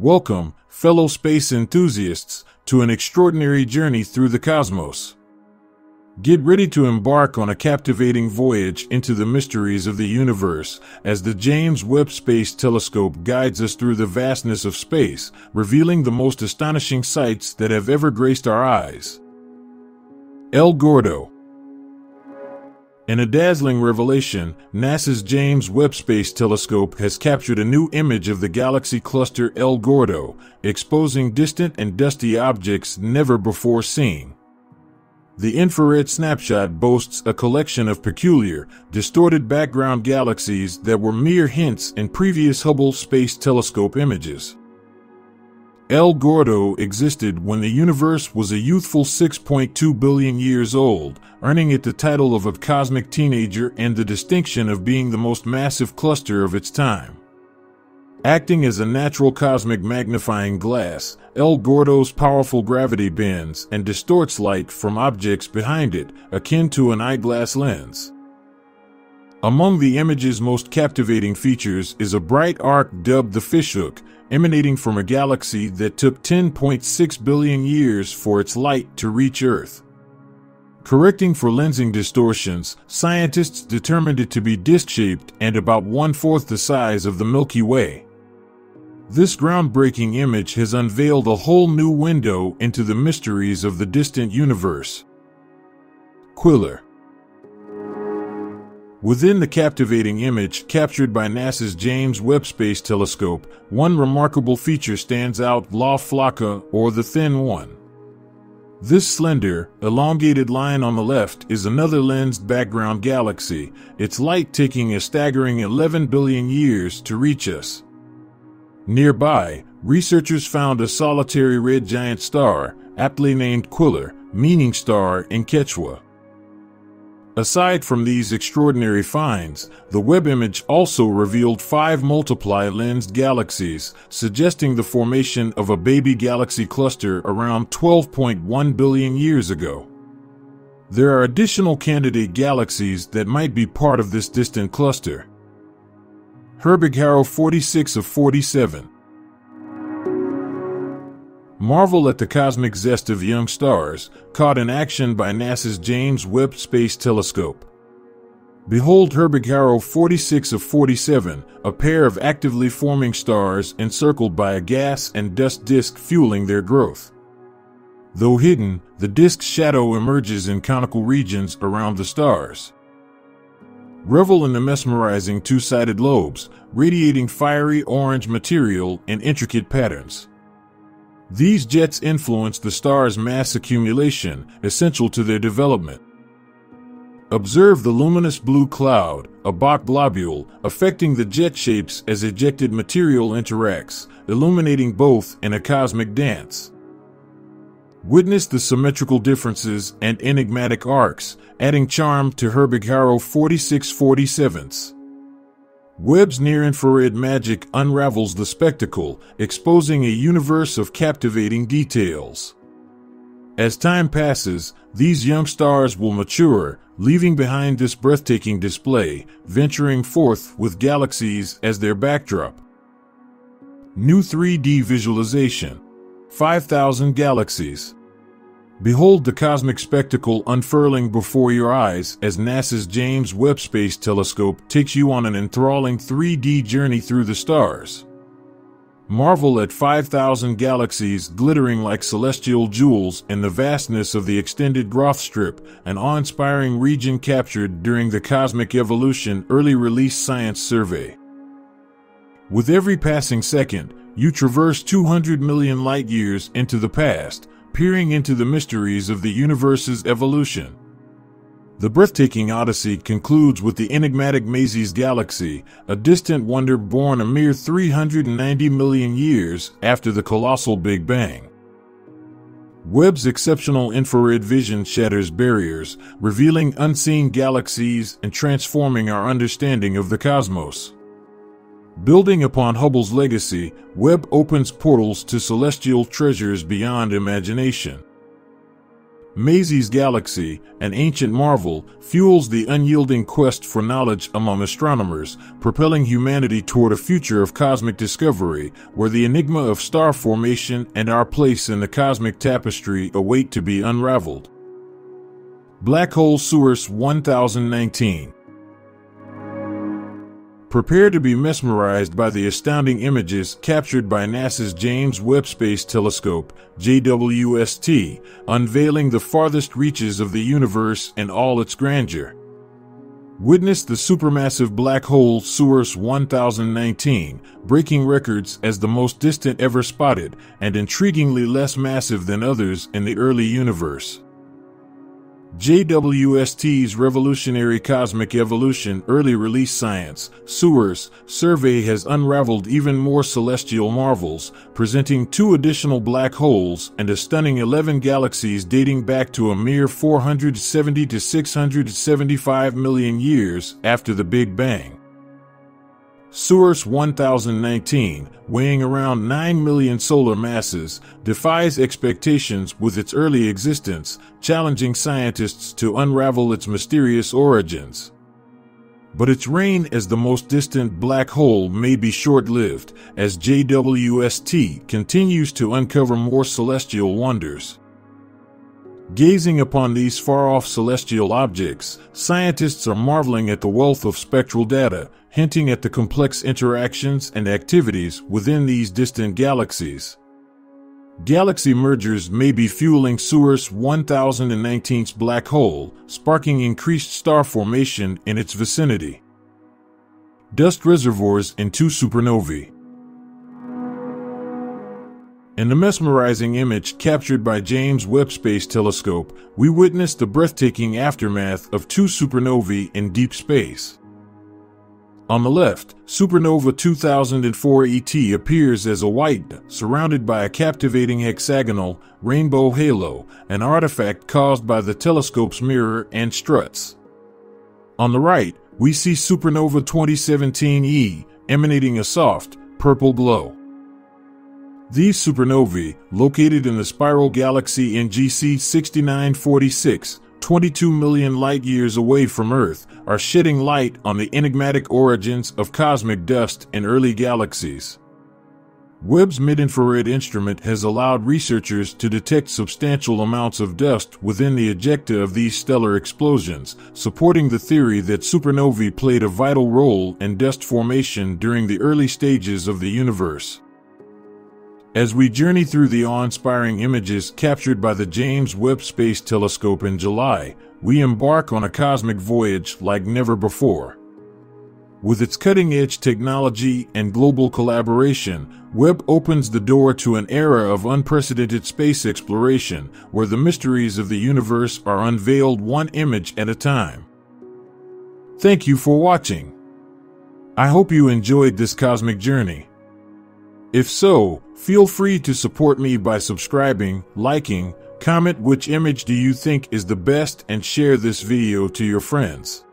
Welcome, fellow space enthusiasts, to an extraordinary journey through the cosmos. Get ready to embark on a captivating voyage into the mysteries of the universe as the James Webb Space Telescope guides us through the vastness of space, revealing the most astonishing sights that have ever graced our eyes. El Gordo. In a dazzling revelation, NASA's James Webb Space Telescope has captured a new image of the galaxy cluster El Gordo, exposing distant and dusty objects never before seen. The infrared snapshot boasts a collection of peculiar, distorted background galaxies that were mere hints in previous Hubble Space Telescope images. El Gordo existed when the universe was a youthful 6.2 billion years old, earning it the title of a cosmic teenager and the distinction of being the most massive cluster of its time. Acting as a natural cosmic magnifying glass, El Gordo's powerful gravity bends and distorts light from objects behind it, akin to an eyeglass lens. Among the image's most captivating features is a bright arc dubbed the Fishhook, emanating from a galaxy that took 10.6 billion years for its light to reach Earth. Correcting for lensing distortions, scientists determined it to be disc-shaped and about one-fourth the size of the Milky Way. This groundbreaking image has unveiled a whole new window into the mysteries of the distant universe. Quiller. Within the captivating image captured by NASA's James Webb Space Telescope, one remarkable feature stands out: La Flaca, or the Thin One. This slender, elongated line on the left is another lensed background galaxy, its light taking a staggering 11 billion years to reach us. Nearby, researchers found a solitary red giant star, aptly named Quiller, meaning star in Quechua. Aside from these extraordinary finds, the web image also revealed 5 multiply-lensed galaxies, suggesting the formation of a baby galaxy cluster around 12.1 billion years ago. There are additional candidate galaxies that might be part of this distant cluster. Herbig-Haro 46/47. Marvel at the cosmic zest of young stars, caught in action by NASA's James Webb Space Telescope. Behold Herbig-Haro 46/47, a pair of actively forming stars encircled by a gas and dust disk fueling their growth. Though hidden, the disk's shadow emerges in conical regions around the stars. Revel in the mesmerizing two-sided lobes, radiating fiery orange material in intricate patterns. These jets influence the star's mass accumulation, essential to their development. Observe the luminous blue cloud, a Bok globule, affecting the jet shapes as ejected material interacts, illuminating both in a cosmic dance. Witness the symmetrical differences and enigmatic arcs, adding charm to Herbig-Haro 46/47's. Webb's near-infrared magic unravels the spectacle, exposing a universe of captivating details. As time passes, these young stars will mature, leaving behind this breathtaking display, venturing forth with galaxies as their backdrop. New 3D visualization. 5,000 galaxies. Behold the cosmic spectacle unfurling before your eyes as NASA's James Webb Space Telescope takes you on an enthralling 3D journey through the stars. Marvel at 5,000 galaxies glittering like celestial jewels in the vastness of the extended Groth Strip, an awe-inspiring region captured during the Cosmic Evolution Early Release Science Survey. With every passing second, you traverse 200 million light-years into the past, peering into the mysteries of the universe's evolution. The breathtaking odyssey concludes with the enigmatic Maisie's galaxy, a distant wonder born a mere 390 million years after the colossal Big Bang. Webb's exceptional infrared vision shatters barriers, revealing unseen galaxies and transforming our understanding of the cosmos. Building upon Hubble's legacy, Webb opens portals to celestial treasures beyond imagination. Maisie's galaxy, an ancient marvel, fuels the unyielding quest for knowledge among astronomers, propelling humanity toward a future of cosmic discovery, where the enigma of star formation and our place in the cosmic tapestry await to be unraveled. Black Hole Source 1019. Prepare to be mesmerized by the astounding images captured by NASA's James Webb Space Telescope, JWST, unveiling the farthest reaches of the universe and all its grandeur. Witness the supermassive black hole Source 1019, breaking records as the most distant ever spotted and intriguingly less massive than others in the early universe. JWST's revolutionary Cosmic Evolution Early Release Science Survey has unraveled even more celestial marvels, presenting 2 additional black holes and a stunning 11 galaxies dating back to a mere 470 to 675 million years after the Big Bang. Source 1019, weighing around 9 million solar masses, defies expectations with its early existence, challenging scientists to unravel its mysterious origins. But its reign as the most distant black hole may be short-lived, as JWST continues to uncover more celestial wonders. Gazing upon these far-off celestial objects, scientists are marveling at the wealth of spectral data, hinting at the complex interactions and activities within these distant galaxies. Galaxy mergers may be fueling Source 1019's black hole, sparking increased star formation in its vicinity. Dust reservoirs in 2 supernovae. In the mesmerizing image captured by James Webb Space Telescope, we witness the breathtaking aftermath of 2 supernovae in deep space. On the left, Supernova 2004 ET appears as a white dot surrounded by a captivating hexagonal rainbow halo, an artifact caused by the telescope's mirror and struts. On the right, we see Supernova 2017 E, emanating a soft, purple glow. These supernovae, located in the spiral galaxy NGC 6946, 22 million light-years away from Earth, are shedding light on the enigmatic origins of cosmic dust in early galaxies. Webb's mid-infrared instrument has allowed researchers to detect substantial amounts of dust within the ejecta of these stellar explosions, supporting the theory that supernovae played a vital role in dust formation during the early stages of the universe. As we journey through the awe-inspiring images captured by the James Webb Space Telescope in July, we embark on a cosmic voyage like never before. With its cutting-edge technology and global collaboration, Webb opens the door to an era of unprecedented space exploration, where the mysteries of the universe are unveiled one image at a time. Thank you for watching. I hope you enjoyed this cosmic journey. If so, feel free to support me by subscribing, liking, comment which image do you think is the best, and share this video to your friends.